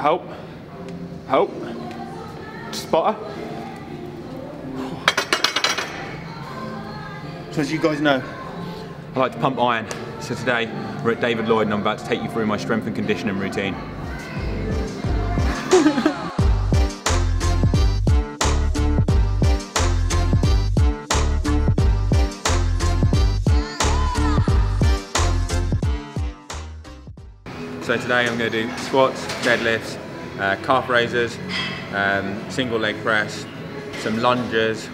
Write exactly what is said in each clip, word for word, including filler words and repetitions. Hope. Hope. Spotter. So as you guys know, I like to pump iron. So today we're at David Lloyd and I'm about to take you through my strength and conditioning routine. So today I'm going to do squats, deadlifts, uh, calf raises, um, single leg press, some lunges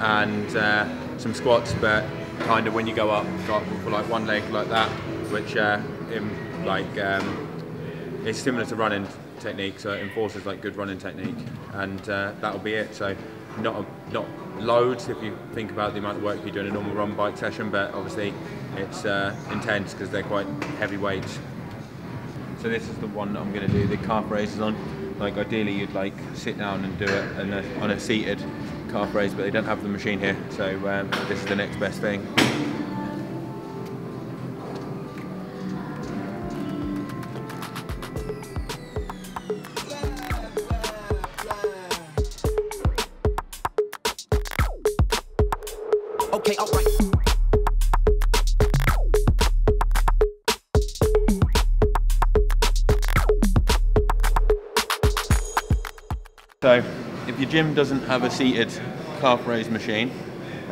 and uh, some squats, but kind of when you go up, got like one leg like that, which uh, in, like um, it's similar to running technique, so it enforces like good running technique, and uh, that'll be it. So not a, not loads if you think about the amount of work you do in a normal run bike session, but obviously it's uh, intense because they're quite heavy weights. So this is the one that I'm going to do the calf raises on. Like ideally you'd like sit down and do it on a, on a seated calf raise, but they don't have the machine here, so um, this is the next best thing. Okay, all right. So if your gym doesn't have a seated calf raise machine,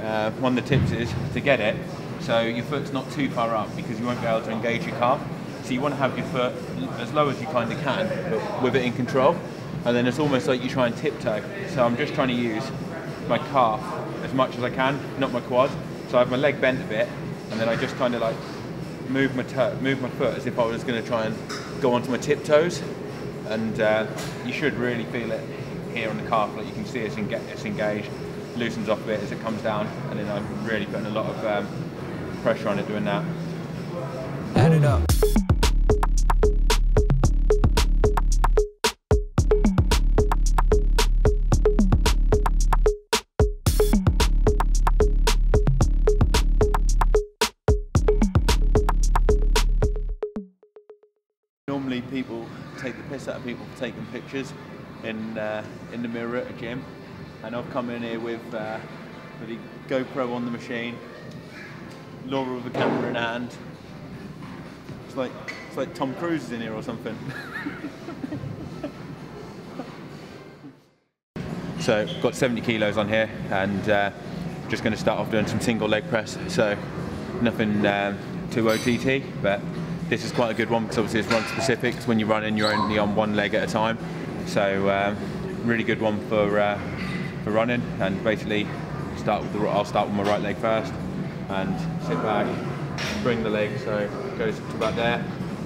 uh, one of the tips is to get it so your foot's not too far up, because you won't be able to engage your calf. So you want to have your foot as low as you kind of can, but with it in control. And then it's almost like you try and tiptoe. So I'm just trying to use my calf as much as I can, not my quad. So I have my leg bent a bit, and then I just kind of like move my toe, move my foot as if I was going to try and go onto my tiptoes. And uh, you should really feel it here on the calf, like you can see it's, it's engaged, loosens off a bit as it comes down, and then I'm really putting a lot of um, pressure on it doing that. Add it up. Normally people take the piss out of people for taking pictures in uh, in the mirror at a gym, and I've come in here with, uh, with the GoPro on the machine, Laura with the camera in hand. It's like it's like Tom Cruise is in here or something. So I've got seventy kilos on here, and uh, just going to start off doing some single leg press. So nothing um, too O T T, but this is quite a good one because obviously it's run specific. When you run in, you're only on one leg at a time. So um, really good one for uh, for running, and basically start with the, I'll start with my right leg first and sit back, bring the leg so it goes to about there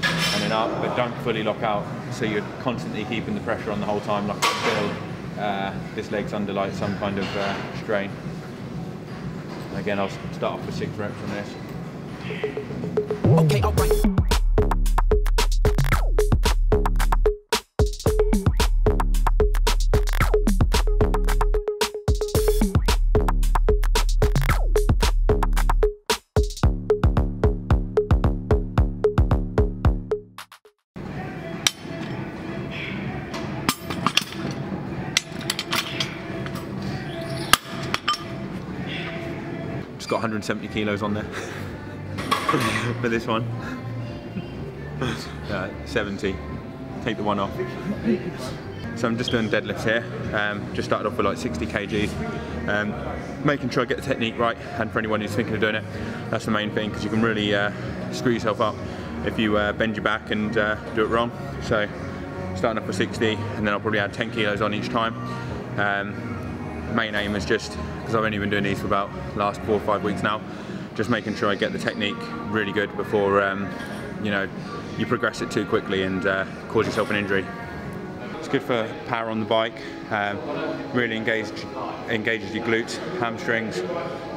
and then up, but don't fully lock out, so you're constantly keeping the pressure on the whole time, like until uh, this leg's under like some kind of uh, strain. And again, I'll start off with six reps on this. Okay, all right. It's got one hundred seventy kilos on there for this one. uh, seventy, take the one off. So I'm just doing deadlifts here. Um, just started off with like sixty kgs. Um, making sure I get the technique right, and for anyone who's thinking of doing it, that's the main thing, because you can really uh, screw yourself up if you uh, bend your back and uh, do it wrong. So starting off with sixty, and then I'll probably add ten kilos on each time. Um, main aim is just, because I've only been doing these for about last four or five weeks now, just making sure I get the technique really good before um, you know, you progress it too quickly and uh, cause yourself an injury. It's good for power on the bike. Um, really engaged, engages your glutes, hamstrings.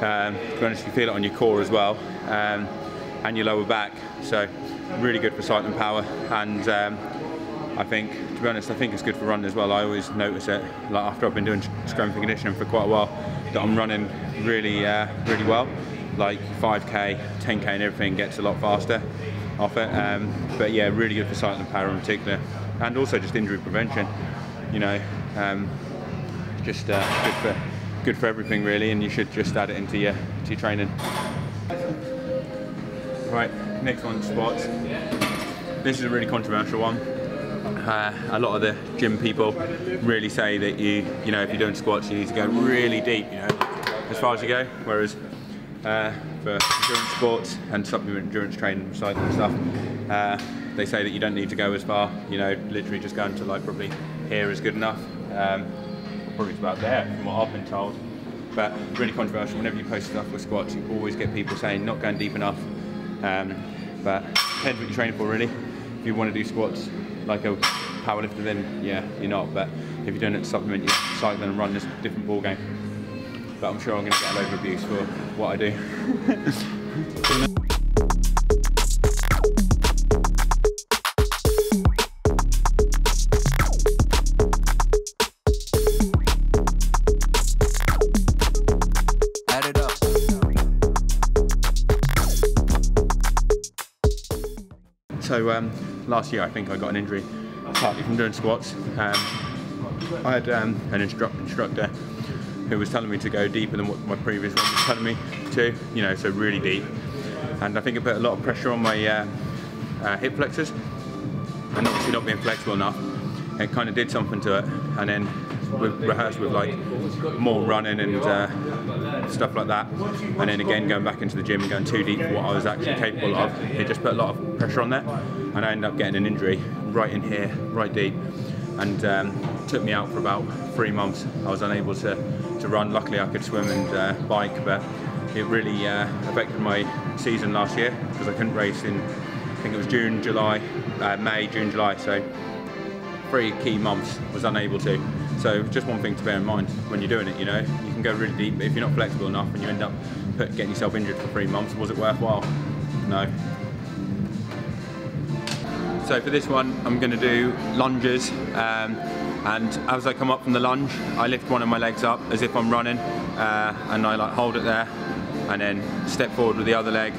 Um, to be honest, you feel it on your core as well, um, and your lower back. So really good for cycling power, and um, I think, to be honest, I think it's good for running as well. I always notice it, like after I've been doing strength and conditioning for quite a while, that I'm running really, uh, really well. Like five K, ten K and everything gets a lot faster off it. Um, but yeah, really good for cycling power in particular. and also just injury prevention, you know, um, just uh, good for good for everything really, and you should just add it into your, to your training. Right, next one, squats. This is a really controversial one. Uh, a lot of the gym people really say that you, you know, if you're doing squats, you need to go really deep, you know, as far as you go. Whereas uh, for endurance sports and supplement endurance training, cycling stuff, uh, they say that you don't need to go as far. You know, literally just going to like probably here is good enough. Um, probably it's about there, from what I've been told. But really controversial. Whenever you post stuff with squats, you always get people saying not going deep enough. Um, but depends what you're training for really. If you want to do squats like a powerlifter, then yeah, you're not. But if you're doing it to supplement your cycling and run, it's a different ball game. But I'm sure I'm going to get a load of abuse for what I do. So um, last year I think I got an injury partly from doing squats. Um, I had um, an instru instructor who was telling me to go deeper than what my previous one was telling me to, you know, so really deep. And I think it put a lot of pressure on my uh, uh, hip flexors, and obviously not being flexible enough, it kind of did something to it. And then we rehearsed with like more running and uh, stuff like that, and then again going back into the gym and going too deep for what I was actually capable of. It just put a lot of pressure on there, and I ended up getting an injury right in here, right deep, and um, took me out for about three months. I was unable to, to run. Luckily I could swim and uh, bike, but it really uh, affected my season last year because I couldn't race in, I think it was June, July, uh, May, June, July, so three key months was unable to. So just one thing to bear in mind when you're doing it, you know, you can go really deep, but if you're not flexible enough and you end up put, getting yourself injured for three months, was it worthwhile? No. So for this one, I'm going to do lunges, um, and as I come up from the lunge, I lift one of my legs up as if I'm running, uh, and I like hold it there, and then step forward with the other leg,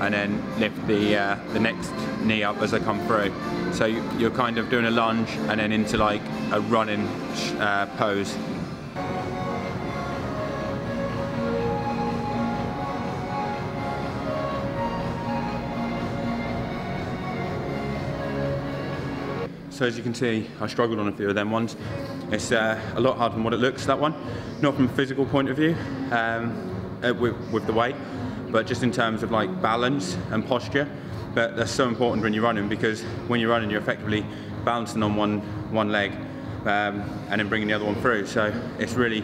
and then lift the uh, the next knee up as I come through. So you're kind of doing a lunge and then into like a running uh, pose. So as you can see, I struggled on a few of them ones. It's uh, a lot harder than what it looks, that one. Not from a physical point of view, um, with, with the weight, but just in terms of like balance and posture. But that's so important when you're running, because when you're running, you're effectively balancing on one, one leg um, and then bringing the other one through. So it's really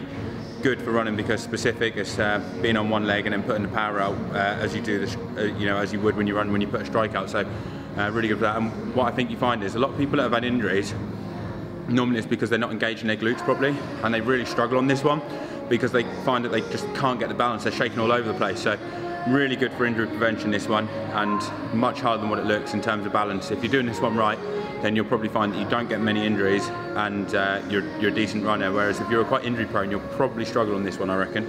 good for running because specific, it's uh, being on one leg and then putting the power out uh, as you do this, uh, you know, as you would when you run, when you put a strike out. So uh, really good for that. And what I think you find is a lot of people that have had injuries, normally it's because they're not engaging their glutes properly, and they really struggle on this one because they find that they just can't get the balance. They're shaking all over the place. So really good for injury prevention, this one, and much harder than what it looks in terms of balance. If you're doing this one right, then you'll probably find that you don't get many injuries, and uh, you're, you're a decent runner, whereas if you're quite injury prone, you'll probably struggle on this one, I reckon.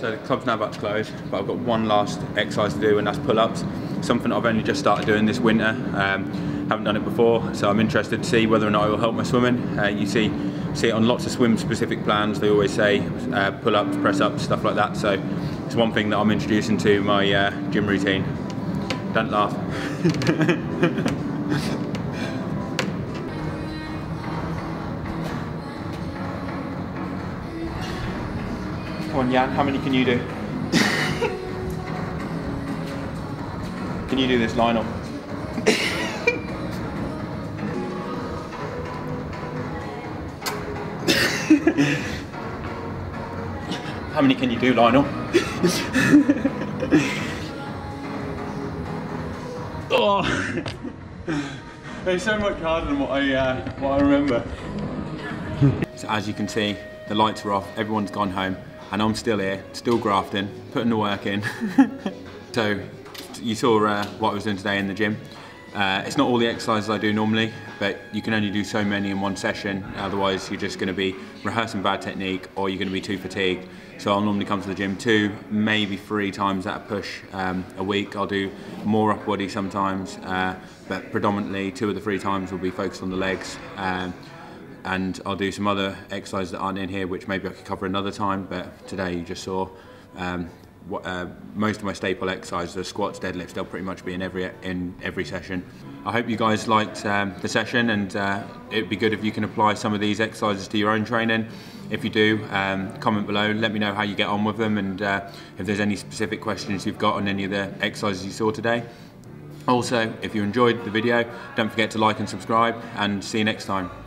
So the club's now about to close, but I've got one last exercise to do, and that's pull-ups. Something I've only just started doing this winter, um, haven't done it before, so I'm interested to see whether or not it will help my swimming. Uh, you see, see it on lots of swim specific plans, they always say uh, pull-ups, press-ups, stuff like that, so it's one thing that I'm introducing to my uh, gym routine. Don't laugh. Come on, Jan, how many can you do? Can you do this, Lionel? How many can you do, Lionel? Oh, it's so much harder than what I uh, what I remember. So as you can see, the lights are off. Everyone's gone home, and I'm still here, still grafting, putting the work in. So you saw uh, what I was doing today in the gym. Uh, it's not all the exercises I do normally, but you can only do so many in one session, otherwise you're just going to be rehearsing bad technique or you're going to be too fatigued. So I'll normally come to the gym two, maybe three times at a push um, a week. I'll do more upper body sometimes, uh, but predominantly two of the three times will be focused on the legs. Um, and I'll do some other exercises that aren't in here, which maybe I could cover another time, but today you just saw um, What, uh, most of my staple exercises are squats, deadlifts. They'll pretty much be in every in every session. I hope you guys liked um, the session, and uh, it'd be good if you can apply some of these exercises to your own training. If you do, um, comment below, let me know how you get on with them, and uh, if there's any specific questions you've got on any of the exercises you saw today. Also, if you enjoyed the video, don't forget to like and subscribe, and see you next time.